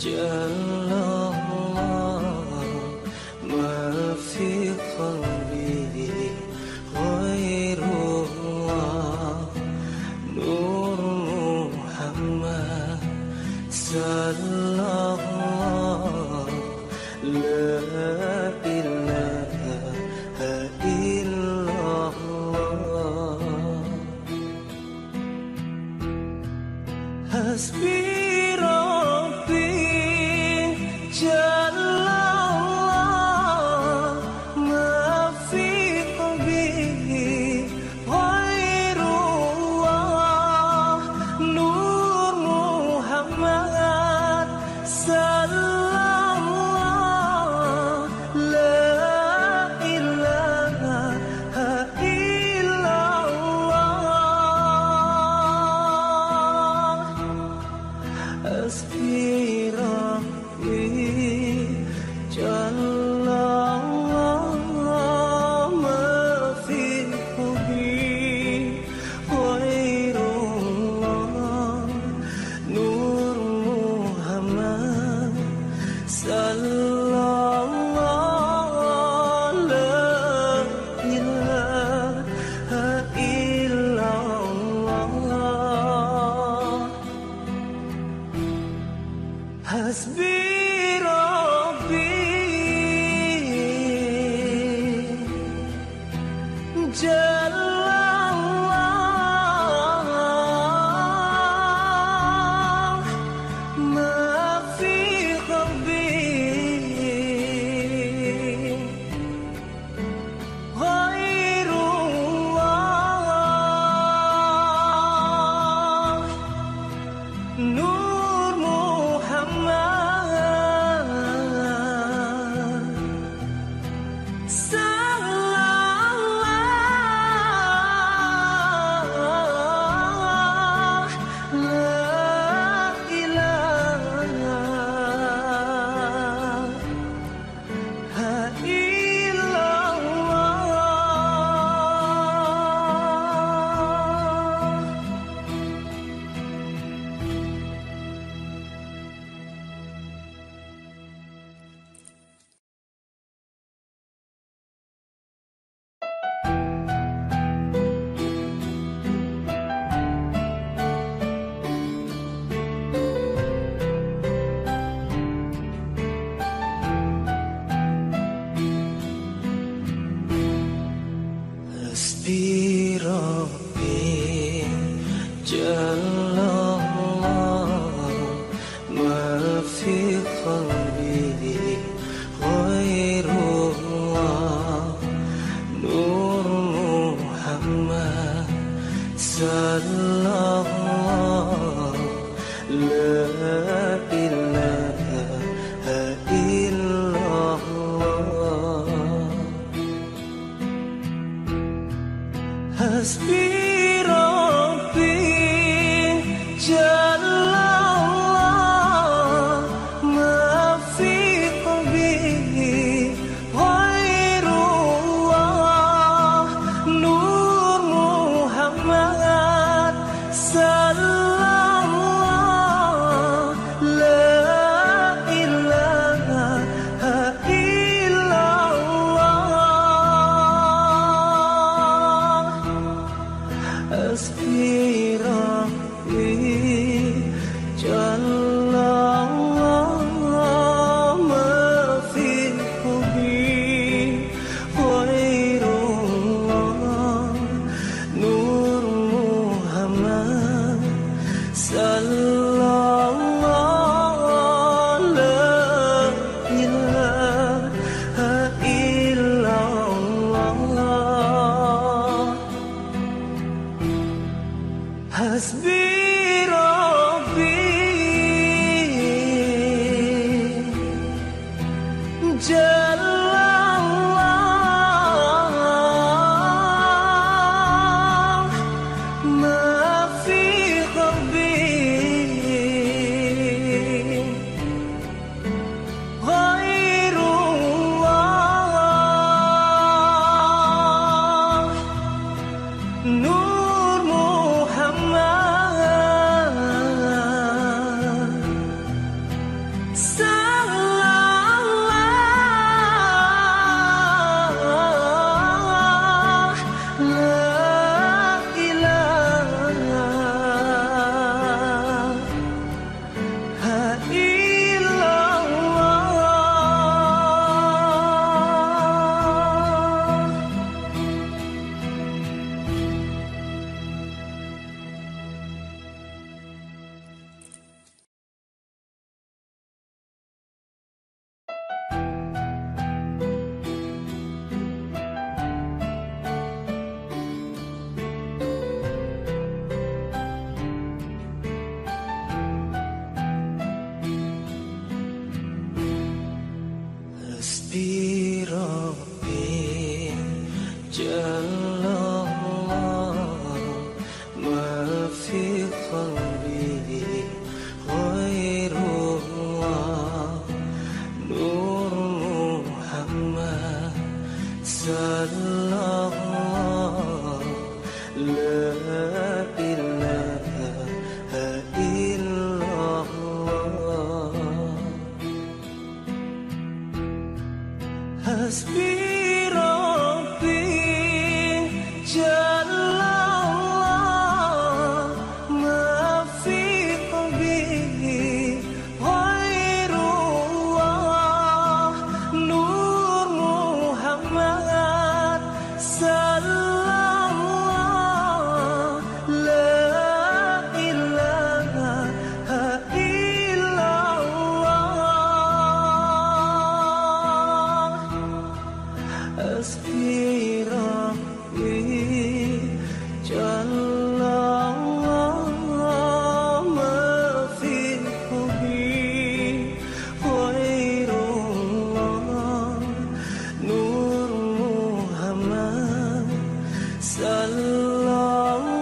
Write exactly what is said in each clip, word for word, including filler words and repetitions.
Jalallah ma fi qalbi ghayrullah Nur Muhammad sallallahu la ilaha illallah Hasbi Rabbi Jalallah ma fi qalbi ghayrullah Nur Muhammad sallallahu la ilaha illallah Hasbi Rabbi Jalallah ma fi qalbi ghayrullah Nur Muhammad sallallahu la ilaha illallah Hasbi Rabbi Jalallah ma fi qalbi ghayrullah Nur Muhammad sallallahu la ilaha illallah Hasbi Rabbi Jalallah ma fi qalbi ghayrullah Nur Muhammad sallallahu la ilaha illallah Hasbi Rabbi Jalallah ma fi qalbi ghayrullah Nur Muhammad sallallahu la ilaha illallah Hasbi Rabbi Jalallah ma fi qalbi ghayrullah Nur Muhammad sallallahu la ilaha illallah Hasbi Rabbi Jalallah ma fi qalbi ghayrullah Nur Muhammad Jalallah ma fi qalbi ghayrullah Nur Muhammad Sallallahu la ilaha illallah Hasbi Rabbi Jalallah ma fi qalbi ghayrullah Nur Muhammad Sallallahu la ilaha illallah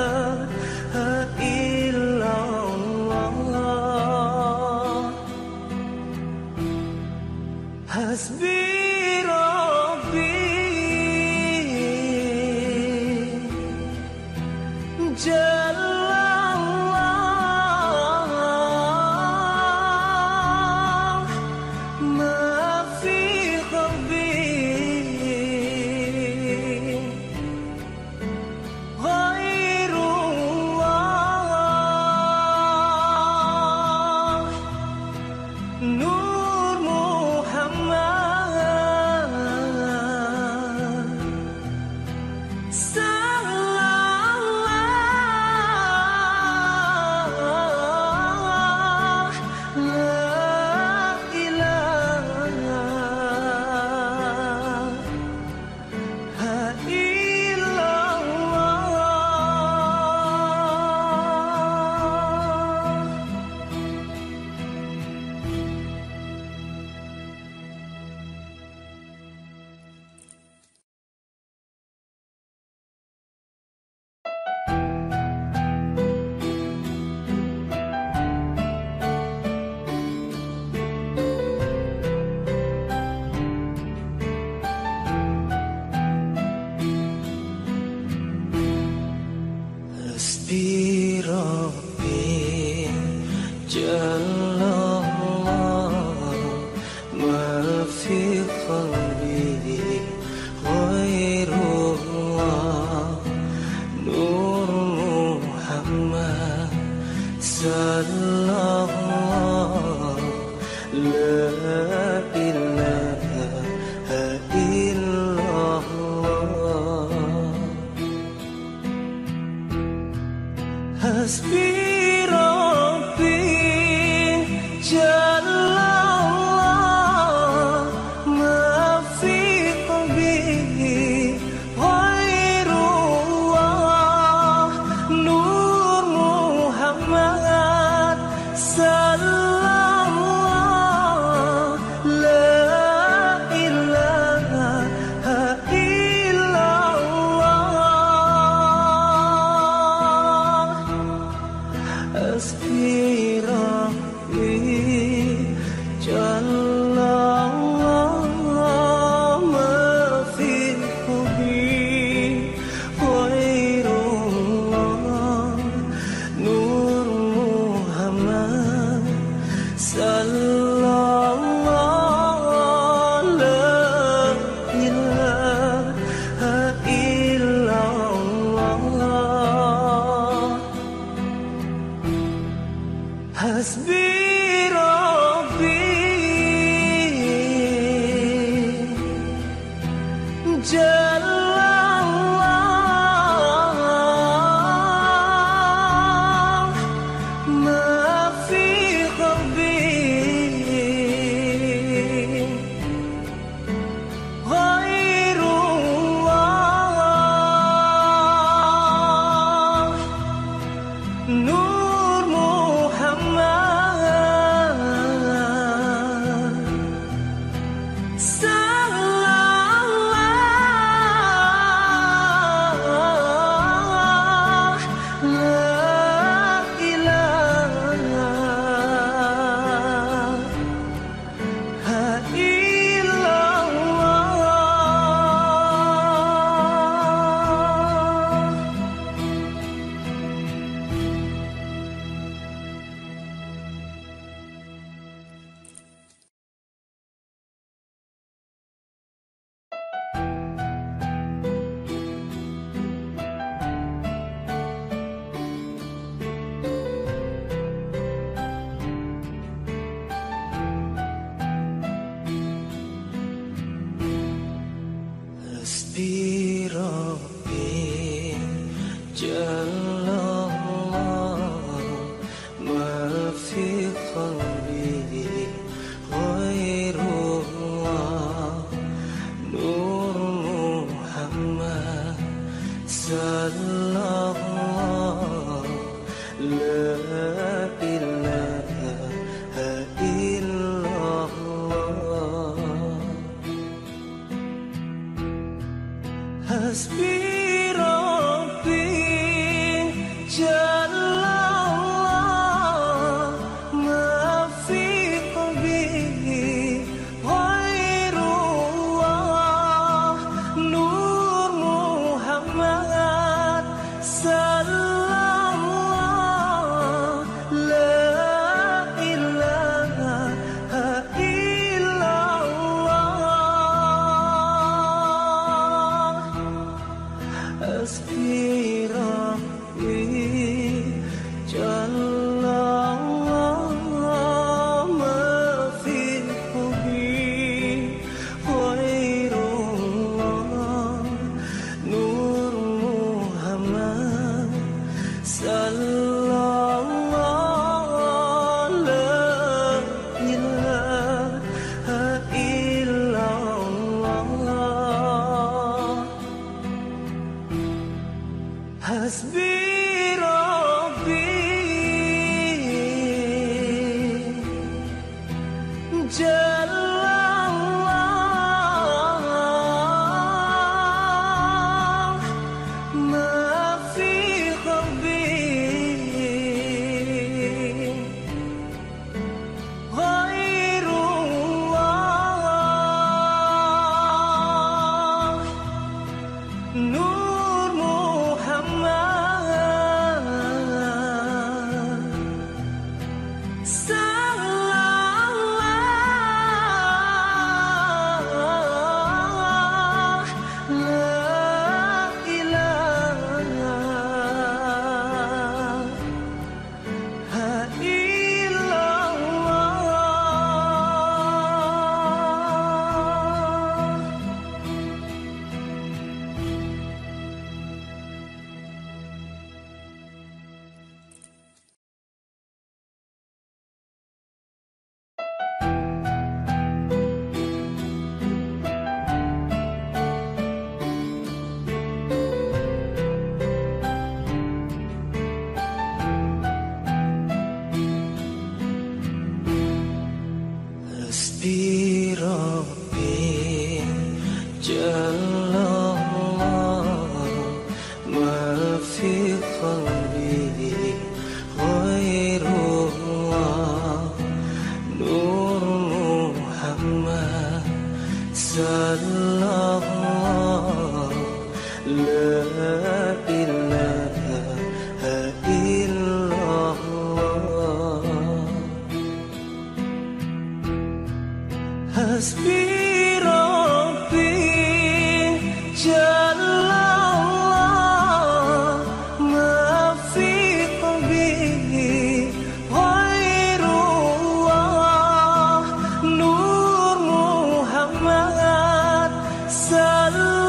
Hasbi Rabbi Jalallah ma fi qalbi ghayrullah Nur Muhammad Sallallahu la ilaha illallah Hasbi Rabbi Jalallah ma fi qalbi ghayrullah Nur Muhammad Sallallahu la ilaha illallah Hasbi Rabbi Jalallah ma fi qalbi ghayrullah Nur Muhammad Sallallahu la ilaha illallah Hasbi Rabbi Jalallah ma fi qalbi ghayrullah Nur Muhammad Sallallahu la ilaha illallah Hasbi Rabbi Jalallah ma fi qalbi ghayrullah Nur Muhammad Sallallahu la ilaha illallah Hasbi Rabbi Jalallah ma fi qalbi ghayrullah Nur Muhammad Sallallahu Hasbi Rabbi Jalallah ma fi qalbi ghayrullah Nur Muhammad sallallahu la ilaha illallah Hasbi Rabbi Jalallah ma fi qalbi ghayrullah Nur Muhammad sallallahu la ilaha illallah Hasbi Rabbi Jalallah ma fi qalbi ghayrullah Nur Muhammad sallallahu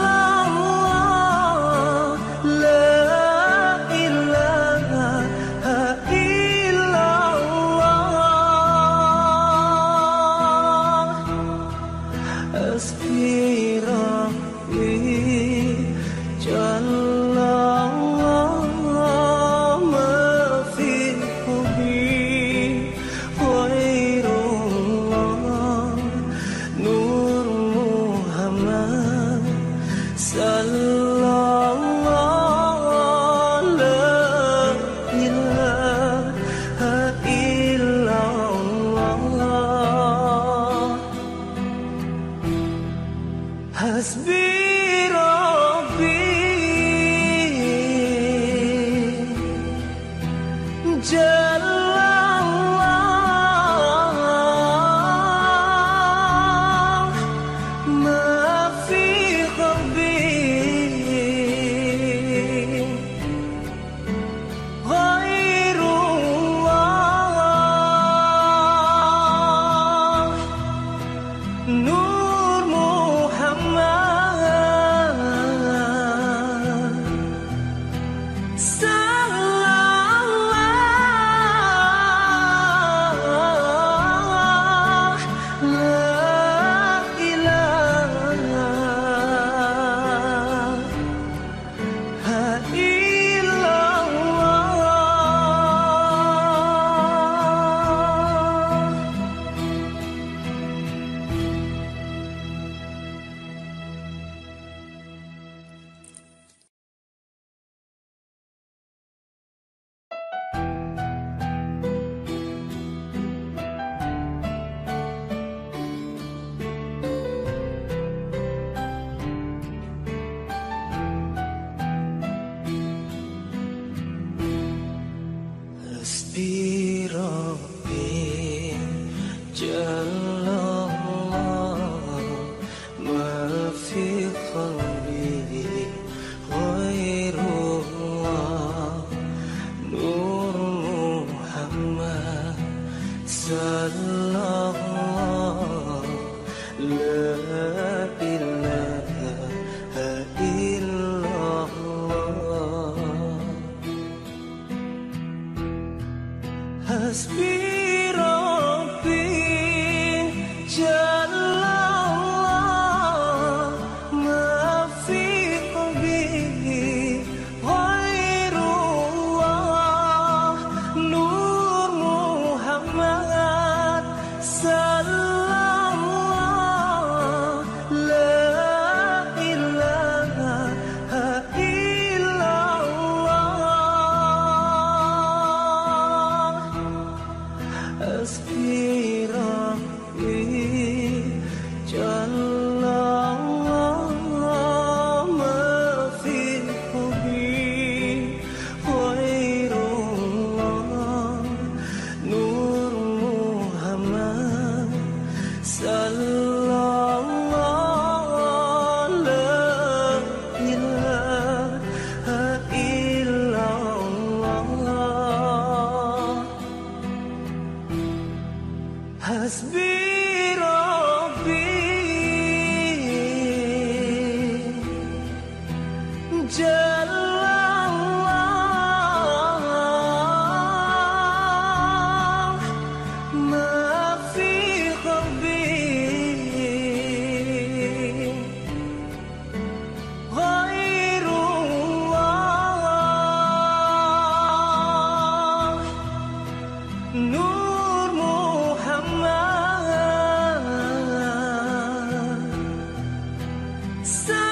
la ilaha illallah Hasbi Rabbi Jalallah ma fi qalbi ghayrullah Nur Muhammad sallallahu la ilaha illallah Hasbi Rabbi Jalallah ma fi qalbi ghayrullah Nur Muhammad sallallahu la ilaha illallah Hasbi Rabbi Jalallah ma fi qalbi ghayrullah Nur Muhammad sallallahu la ilaha illallah Hasbi Rabbi Jalallah ma fi qalbi ghayrullah Nur Muhammad sallallahu la ilaha illallah Hasbi Rabbi Jalallah ma fi qalbi ghayrullah Nur Muhammad في قلبي غير الله نور محمد صلى الله لا إله إلا الله حسبي ربي جل Hasbi Rabbi Jalallah ma fi qalbi ghayrullah Nur Muhammad sallallahu la ilaha illallah Hasbi Rabbi Jalallah ma fi qalbi ghayrullah Nur Muhammad.